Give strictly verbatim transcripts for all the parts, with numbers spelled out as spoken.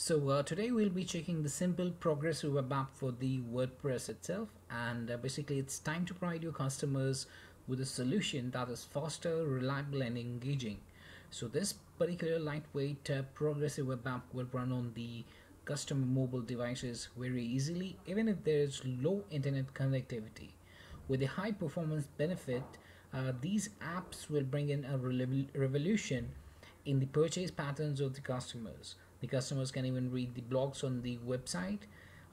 So uh, today we'll be checking the simple Progressive Web App for the WordPress itself, and uh, basically it's time to provide your customers with a solution that is faster, reliable and engaging. So this particular lightweight uh, Progressive Web App will run on the customer mobile devices very easily, even if there is low internet connectivity. With a high performance benefit, uh, these apps will bring in a revolution in the purchase patterns of the customers. The customers can even read the blogs on the website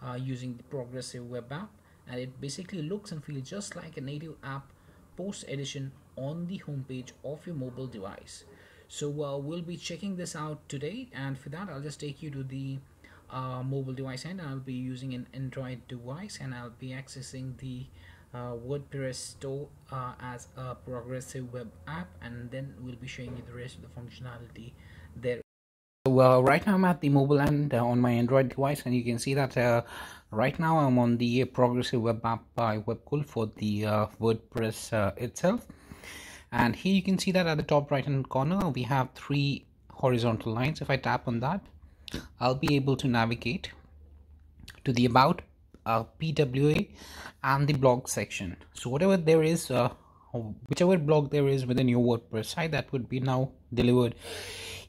uh, using the Progressive Web App, and it basically looks and feels just like a native app post edition on the homepage of your mobile device. So uh, we'll be checking this out today, and for that I'll just take you to the uh, mobile device end. I'll be using an Android device and I'll be accessing the uh, WordPress store uh, as a Progressive Web App, and then we'll be showing you the rest of the functionality there. So uh, right now I'm at the mobile end uh, on my Android device, and you can see that uh, right now I'm on the uh, Progressive Web App by Webkul for the uh, WordPress uh, itself. And here you can see that at the top right hand corner we have three horizontal lines. If I tap on that, I'll be able to navigate to the About, uh, P W A and the Blog section. So whatever there is, uh, whichever blog there is within your WordPress site, that would be now delivered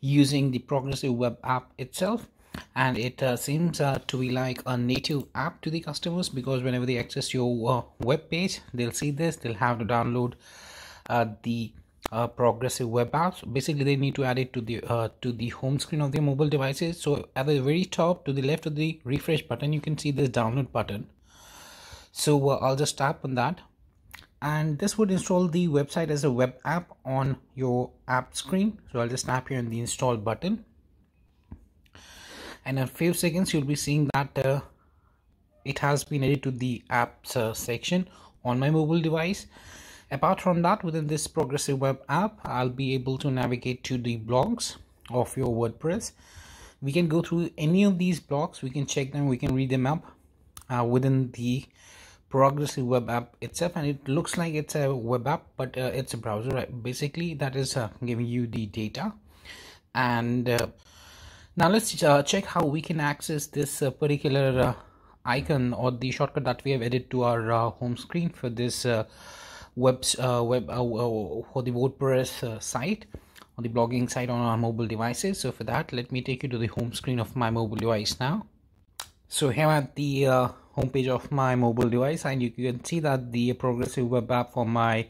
using the Progressive Web App itself, and it uh, seems uh, to be like a native app to the customers, because whenever they access your uh, web page, they'll see this, they'll have to download uh, the uh, Progressive Web Apps. So basically they need to add it to the uh, to the home screen of their mobile devices. So at the very top to the left of the refresh button, you can see this download button. So uh, I'll just tap on that, and this would install the website as a web app on your app screen. So I'll just tap here on the install button, and in a few seconds you'll be seeing that uh, it has been added to the apps uh, section on my mobile device. Apart from that, within this Progressive Web App, I'll be able to navigate to the blogs of your WordPress. We can go through any of these blogs, we can check them, we can read them up uh, within the Progressive Web App itself, and it looks like it's a web app, but uh, it's a browser, right? Basically that is uh, giving you the data. And uh, now let's uh, check how we can access this uh, particular uh, icon or the shortcut that we have added to our uh, home screen for this uh, webs uh, web uh, for the WordPress uh, site, or the blogging site on our mobile devices. So for that, let me take you to the home screen of my mobile device now. So here at the uh, homepage of my mobile device, and you can see that the Progressive Web App for my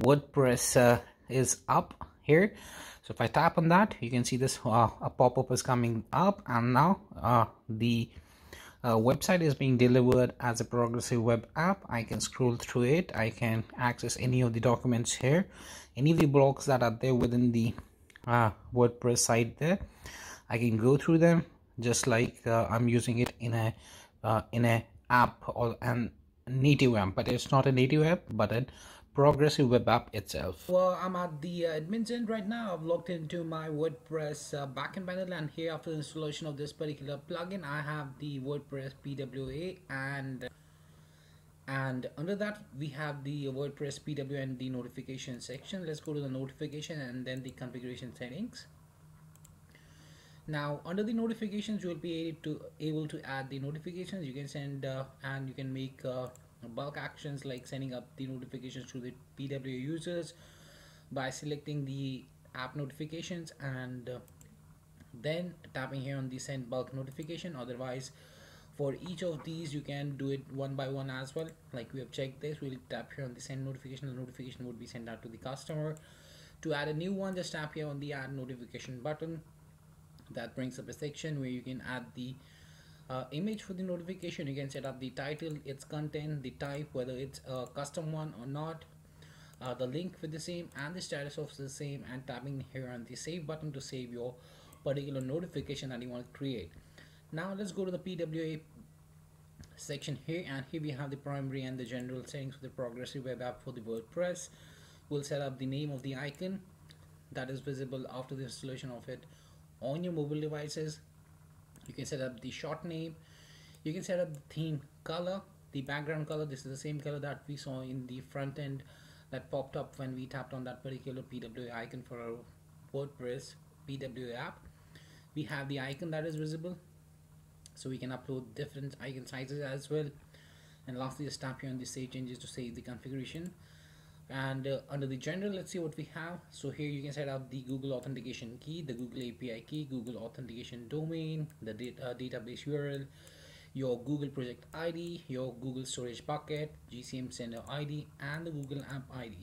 WordPress uh, is up here. So if I tap on that, you can see this uh, a pop-up is coming up, and now uh, the uh, website is being delivered as a Progressive Web App. I can scroll through it, I can access any of the documents here, any of the blogs that are there within the uh, WordPress site there. I can go through them just like uh, I'm using it in a Uh, in a app or an native app, but it's not a native app, but a Progressive Web App itself. Well, I'm at the uh, admin end right now. I've logged into my WordPress uh, backend panel, and here after the installation of this particular plugin, I have the WordPress P W A, and and under that we have the WordPress P W A and the notification section. Let's go to the notification and then the configuration settings. Now under the notifications, you will be able to able to add the notifications. You can send uh, and you can make uh, bulk actions like sending up the notifications to the P W A users by selecting the app notifications and uh, then tapping here on the send bulk notification. Otherwise, for each of these you can do it one by one as well, like we have checked this. We'll tap here on the send notification. The notification would be sent out to the customer. To add a new one, just tap here on the add notification button. That brings up a section where you can add the uh, image for the notification. You can set up the title, its content, the type, whether it's a custom one or not, uh, the link for the same and the status of the same, and tapping here on the save button to save your particular notification that you want to create. Now let's go to the P W A section here, and here we have the primary and the general settings for the Progressive Web App for the WordPress. We'll set up the name of the icon that is visible after the installation of it on your mobile devices. You can set up the short name, you can set up the theme color, the background color. This is the same color that we saw in the front end that popped up when we tapped on that particular P W A icon for our WordPress P W A app. we have the icon that is visible, so we can upload different icon sizes as well. And lastly, just tap here on the save changes to save the configuration. And uh, under the general, let's see what we have. So here you can set up the Google authentication key, the Google A P I key, Google authentication domain, the data, uh, database U R L, your Google project I D, your Google storage bucket, G C M sender I D, and the Google app I D.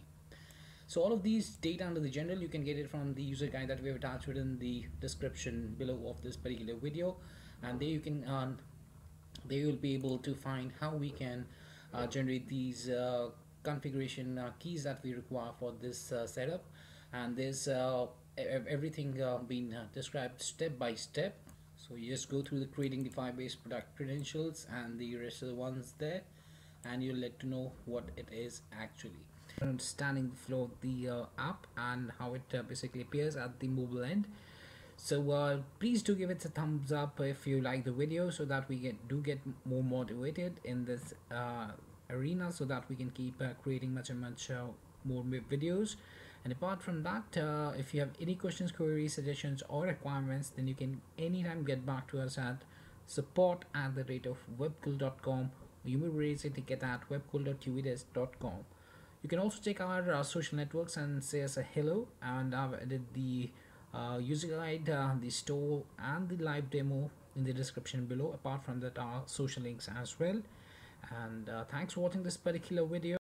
So all of these data under the general, you can get it from the user guide that we have attached within the description below of this particular video. And there you can uh, there you'll be able to find how we can uh, generate these uh, configuration uh, keys that we require for this uh, setup, and there's uh, everything uh, being uh, described step by step. So you just go through the creating the Firebase product credentials and the rest of the ones there, and you'll let to know what it is actually. Understanding the flow of the uh, app and how it uh, basically appears at the mobile end. So uh, please do give it a thumbs up if you like the video, so that we get do get more motivated in this uh, arena, so that we can keep uh, creating much and much uh, more videos. And apart from that, uh, if you have any questions, queries, suggestions or requirements, then you can anytime get back to us at support at the rate of webkul dot com. You may raise a ticket at webkul dot u v desk dot com. You can also check our uh, social networks and say us a hello, and I've added the uh, user guide, uh, the store and the live demo in the description below. Apart from that, our social links as well. And uh, thanks for watching this particular video.